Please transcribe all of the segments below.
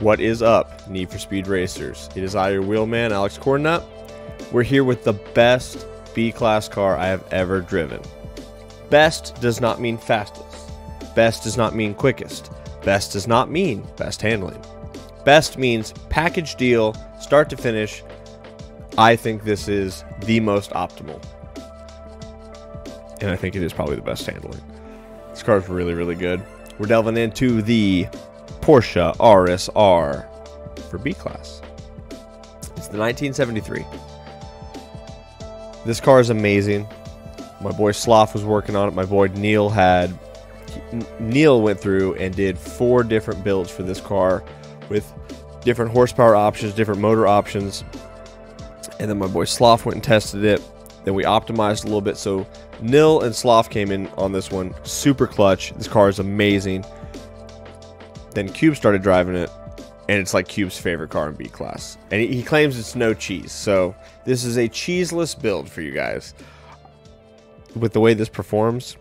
What is up, Need for Speed Racers? It is I, your wheelman, Alex Cornnut. We're here with the best B-Class car I have ever driven. Best does not mean fastest. Best does not mean quickest. Best does not mean best handling. Best means package deal, start to finish. I think this is the most optimal. And I think it is probably the best handling. This car is really, really good. We're delving into the Porsche RSR for B-Class. It's the 1973. This car is amazing. My boy Slof was working on it. My boy Nil went through and did 4 different builds for this car with different horsepower options, different motor options. And then my boy Slof went and tested it. Then we optimized a little bit. So Nil and Slof came in on this one. Super clutch. This car is amazing. Then Cube started driving it, and it's like Cube's favorite car in B-Class. And he claims it's no cheese, so this is a cheeseless build for you guys. With the way this performs,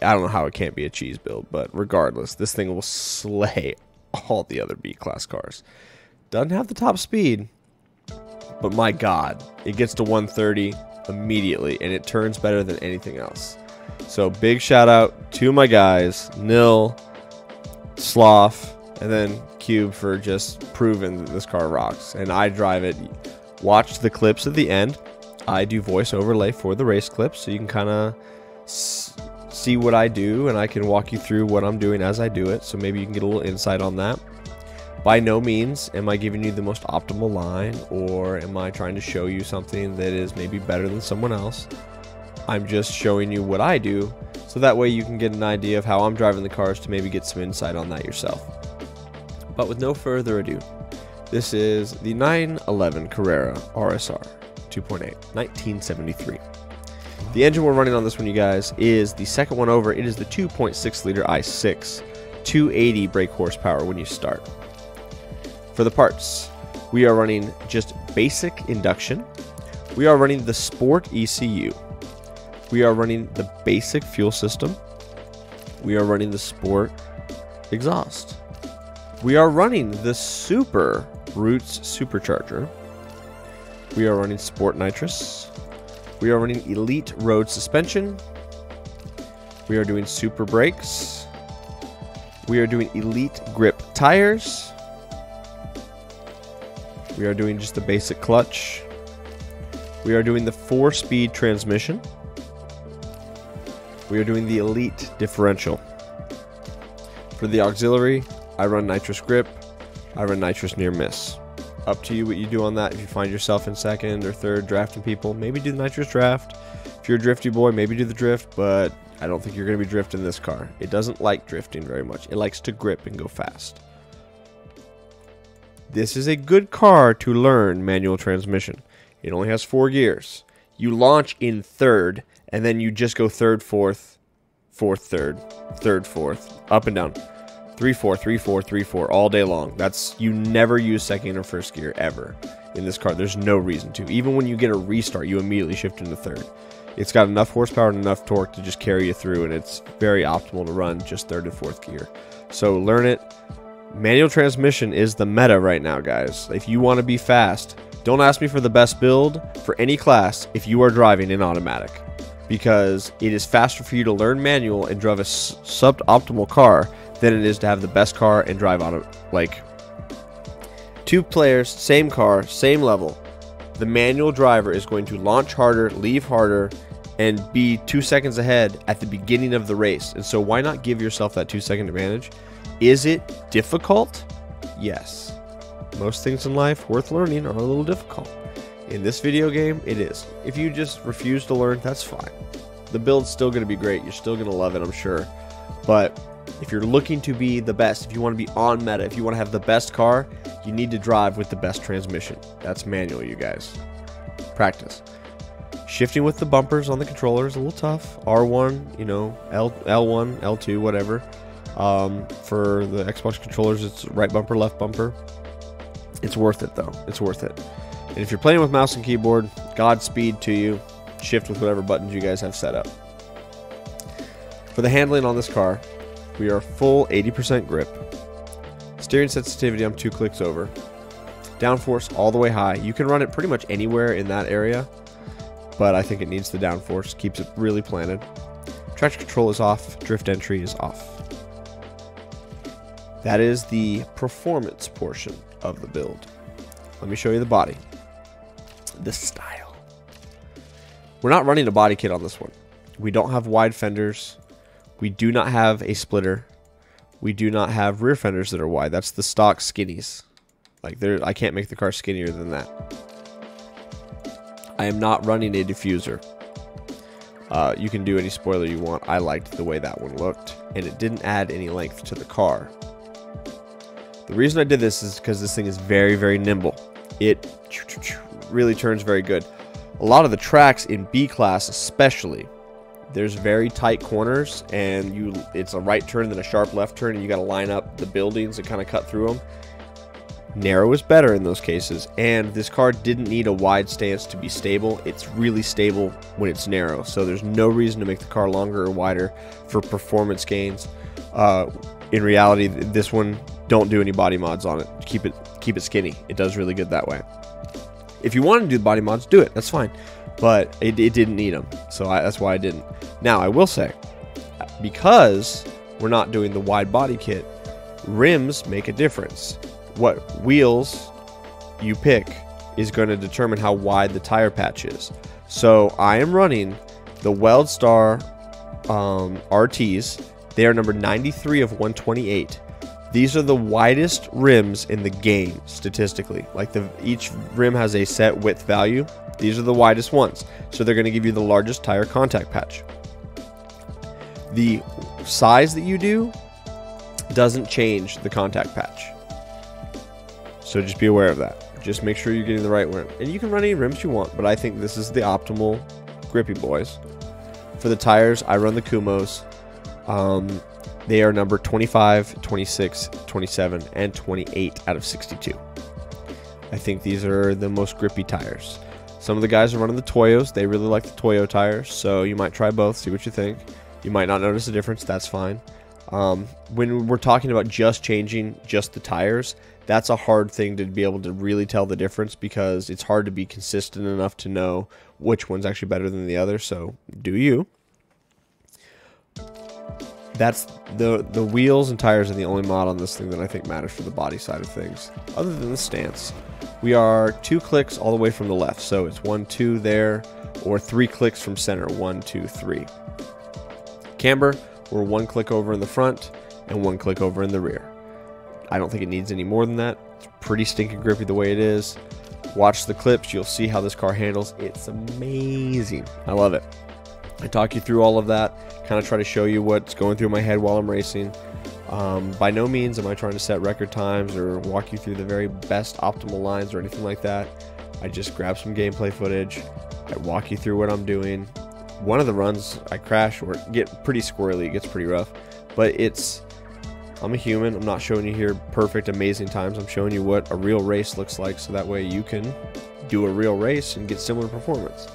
I don't know how it can't be a cheese build, but regardless, this thing will slay all the other B-Class cars. Doesn't have the top speed, but my God, it gets to 130 immediately, and it turns better than anything else. So big shout out to my guys, Nil, Slof, and then Cube for just proving that this car rocks. And I drive it. Watch the clips at the end. I do voice overlay for the race clips, so you can kind of see what I do, and I can walk you through what I'm doing as I do it, so maybe you can get a little insight on that. By no means am I giving you the most optimal line, or am I trying to show you something that is maybe better than someone else. I'm just showing you what I do, so that way you can get an idea of how I'm driving the cars to maybe get some insight on that yourself. But with no further ado, this is the 911 Carrera RSR 2.8, 1973. The engine we're running on this one, you guys, is the second one over. It is the 2.6 liter i6, 280 brake horsepower when you start. For the parts, we are running just basic induction. We are running the sport ECU. We are running the basic fuel system. We are running the sport exhaust. We are running the Super Roots supercharger. We are running sport nitrous. We are running elite road suspension. We are doing super brakes. We are doing elite grip tires. We are doing just the basic clutch. We are doing the 4-speed transmission. We are doing the elite differential. For the auxiliary, I run nitrous grip. I run nitrous near miss. Up to you what you do on that. If you find yourself in second or third drafting people, maybe do the nitrous draft. If you're a drifty boy, maybe do the drift, but I don't think you're going to be drifting this car. It doesn't like drifting very much. It likes to grip and go fast. This is a good car to learn manual transmission. It only has 4 gears. You launch in third, and then you just go third, fourth, third, fourth, up and down. 3-4, 3-4, 3-4 all day long. That's, you never use second or first gear ever in this car. There's no reason to. Even when you get a restart, you immediately shift into third. It's got enough horsepower and enough torque to just carry you through, and it's very optimal to run just third and fourth gear. So learn it. Manual transmission is the meta right now, guys. If you want to be fast, don't ask me for the best build for any class if you are driving in automatic, because it is faster for you to learn manual and drive a suboptimal car than it is to have the best car and drive auto. Like, 2 players, same car, same level. The manual driver is going to launch harder, leave harder, and be 2 seconds ahead at the beginning of the race. And so why not give yourself that 2-second advantage? Is it difficult? Yes. Most things in life worth learning are a little difficult. In this video game, it is. If you just refuse to learn, that's fine. The build's still going to be great. You're still going to love it, I'm sure. But if you're looking to be the best, if you want to be on meta, if you want to have the best car, you need to drive with the best transmission. That's manual, you guys. Practice. Shifting with the bumpers on the controller is a little tough. R1, you know, L1, L2, whatever. For the Xbox controllers, it's right bumper, left bumper. It's worth it, though. It's worth it. And if you're playing with mouse and keyboard, Godspeed to you. Shift with whatever buttons you guys have set up. For the handling on this car, we are full 80% grip. Steering sensitivity, I'm 2 clicks over. Downforce all the way high. You can run it pretty much anywhere in that area, but I think it needs the downforce. Keeps it really planted. Traction control is off. Drift entry is off. That is the performance portion of the build. Let me show you the body. The style. We're not running a body kit on this one. We don't have wide fenders. We do not have a splitter. We do not have rear fenders that are wide. That's the stock skinnies. Like, I can't make the car skinnier than that. I am not running a diffuser. You can do any spoiler you want. I liked the way that one looked, and it didn't add any length to the car. The reason I did this is because this thing is very, very nimble. It really turns very good. A lot of the tracks in B class especially, there's very tight corners, and it's a right turn, then a sharp left turn, and you got to line up the buildings and kind of cut through them. Narrow is better in those cases, and this car didn't need a wide stance to be stable. It's really stable when it's narrow, so there's no reason to make the car longer or wider for performance gains. In reality, this one, don't do any body mods on it. Keep it skinny. It does really good that way. If you want to do body mods, do it. That's fine, but it didn't need them, so that's why I didn't. Now, I will say, because we're not doing the wide body kit, rims make a difference. What wheels you pick is going to determine how wide the tire patch is. So I am running the Weldstar RTs. They are number 93 of 128. These are the widest rims in the game statistically. Like, each rim has a set width value. These are the widest ones. So they're going to give you the largest tire contact patch. The size that you do doesn't change the contact patch. So just be aware of that. Just make sure you're getting the right rim. And you can run any rims you want, but I think this is the optimal grippy boys. For the tires, I run the Kumos. They are number 25, 26, 27, and 28 out of 62. I think these are the most grippy tires. Some of the guys are running the Toyos. They really like the Toyo tires, so you might try both, see what you think. You might not notice a difference. That's fine. When we're talking about just changing just the tires, that's a hard thing to be able to really tell the difference, because it's hard to be consistent enough to know which one's actually better than the other. So do you. That's the wheels and tires are the only mod on this thing that I think matters for the body side of things. Other than the stance, we are 2 clicks all the way from the left. So it's 1, 2 there, or 3 clicks from center. 1, 2, 3. Camber, we're 1 click over in the front and 1 click over in the rear. I don't think it needs any more than that. It's pretty stinking grippy the way it is. Watch the clips. You'll see how this car handles. It's amazing. I love it. I talk you through all of that, kind of try to show you what's going through my head while I'm racing. By no means am I trying to set record times or walk you through the very best optimal lines or anything like that. I just grab some gameplay footage. I walk you through what I'm doing. One of the runs, I crash or get pretty squirrely. It gets pretty rough, but I'm a human. I'm not showing you here perfect, amazing times. I'm showing you what a real race looks like, so that way you can do a real race and get similar performance.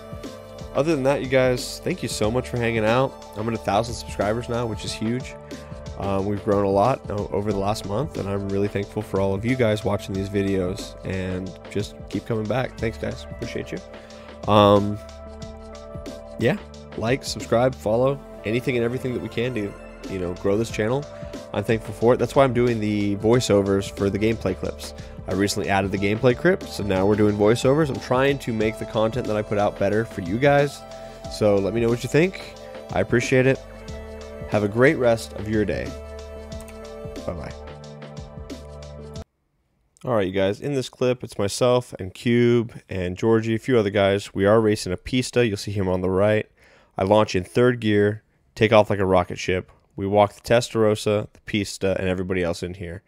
Other than that, you guys, thank you so much for hanging out. I'm at 1,000 subscribers now, which is huge. We've grown a lot over the last month, and I'm really thankful for all of you guys watching these videos, and just keep coming back. Thanks, guys. Appreciate you. Yeah, like, subscribe, follow, anything and everything that we can do. You know, grow this channel. I'm thankful for it. That's why I'm doing the voiceovers for the gameplay clips. I recently added the gameplay clips, so now we're doing voiceovers. I'm trying to make the content that I put out better for you guys. So let me know what you think. I appreciate it. Have a great rest of your day. Bye-bye. All right, you guys, in this clip, it's myself and Cube and Georgie, a few other guys. We are racing a Pista. You'll see him on the right. I launch in 3rd gear, take off like a rocket ship. We walk the Testarossa, the Pista, and everybody else in here.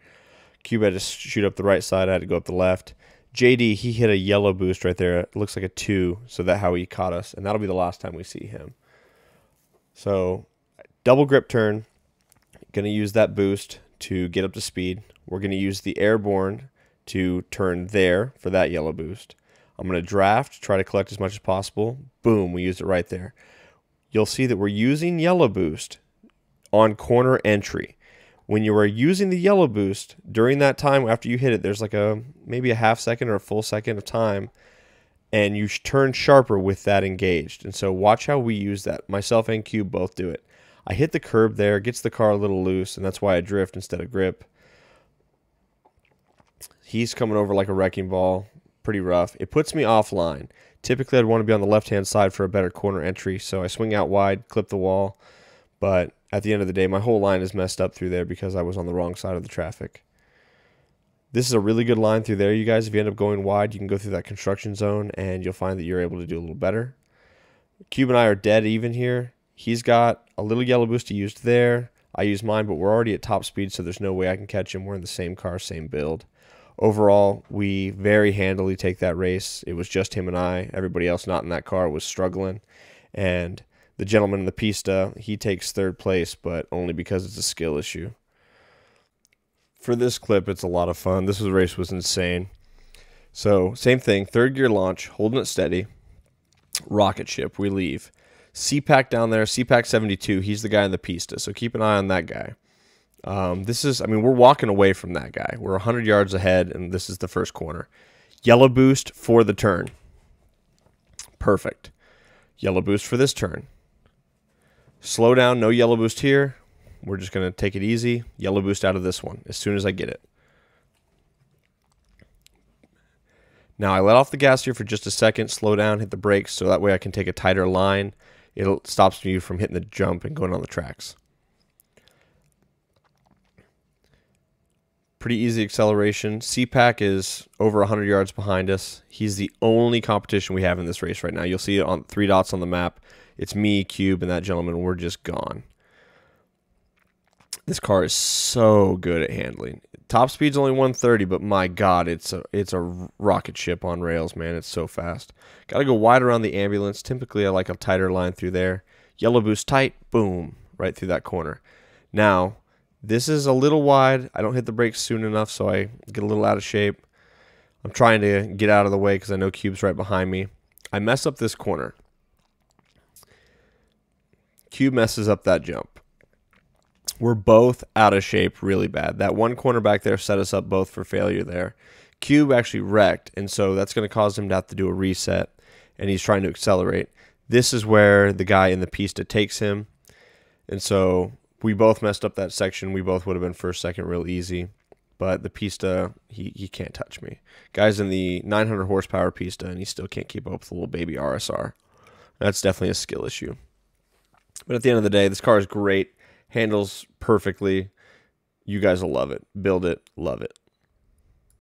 Cube had to shoot up the right side. I had to go up the left. JD, he hit a yellow boost right there. It looks like a 2, so that's how he caught us. And that'll be the last time we see him. So double grip turn. Going to use that boost to get up to speed. We're going to use the airborne to turn there for that yellow boost. I'm going to draft, try to collect as much as possible. Boom, we used it right there. You'll see that we're using yellow boost on corner entry. when you are using the yellow boost, during that time after you hit it, there's like a maybe a half second or a full second of time, and you turn sharper with that engaged. And so watch how we use that. Myself and Cube both do it. I hit the curb there, gets the car a little loose, and that's why I drift instead of grip. He's coming over like a wrecking ball, pretty rough. It puts me offline. Typically, I'd want to be on the left-hand side for a better corner entry, so I swing out wide, clip the wall. But at the end of the day, my whole line is messed up through there because I was on the wrong side of the traffic. This is a really good line through there, you guys. If you end up going wide, you can go through that construction zone, and you'll find that you're able to do a little better. Cube and I are dead even here. He's got a little yellow boost he used there. I used mine, but we're already at top speed, so there's no way I can catch him. We're in the same car, same build. Overall, we very handily take that race. It was just him and I. Everybody else not in that car was struggling. And the gentleman in the Pista, he takes third place, but only because it's a skill issue. For this clip, it's a lot of fun. This race was insane. So, same thing. Third gear launch, holding it steady. Rocket ship, we leave. CPAC down there, CPAC 72. He's the guy in the Pista, so keep an eye on that guy. This is, I mean, we're walking away from that guy. We're 100 yards ahead, and this is the first corner. Yellow boost for the turn. Perfect. Yellow boost for this turn. Slow down, no yellow boost here. We're just going to take it easy. Yellow boost out of this one as soon as I get it. Now, I let off the gas here for just a second, slow down, hit the brakes, so that way I can take a tighter line. It stops me from hitting the jump and going on the tracks. Pretty easy acceleration. CPAC is over 100 yards behind us. He's the only competition we have in this race right now. You'll see it on three dots on the map. It's me, Cube, and that gentleman. We're just gone. This car is so good at handling. Top speed's only 130, but my God, it's a rocket ship on rails, man. It's so fast. Got to go wide around the ambulance. Typically, I like a tighter line through there. Yellow boost tight. Boom. Right through that corner. Now, this is a little wide. I don't hit the brakes soon enough, so I get a little out of shape. I'm trying to get out of the way because I know Cube's right behind me. I mess up this corner. Cube messes up that jump. We're both out of shape really bad. That one corner back there set us up both for failure there. Cube actually wrecked, and so that's going to cause him to have to do a reset, and he's trying to accelerate. This is where the guy in the Pista takes him, and so we both messed up that section. We both would have been first, second real easy. But the Pista, he can't touch me. Guy's in the 900 horsepower Pista, and he still can't keep up with the little baby RSR. That's definitely a skill issue. But at the end of the day, this car is great. Handles perfectly. You guys will love it. Build it. Love it.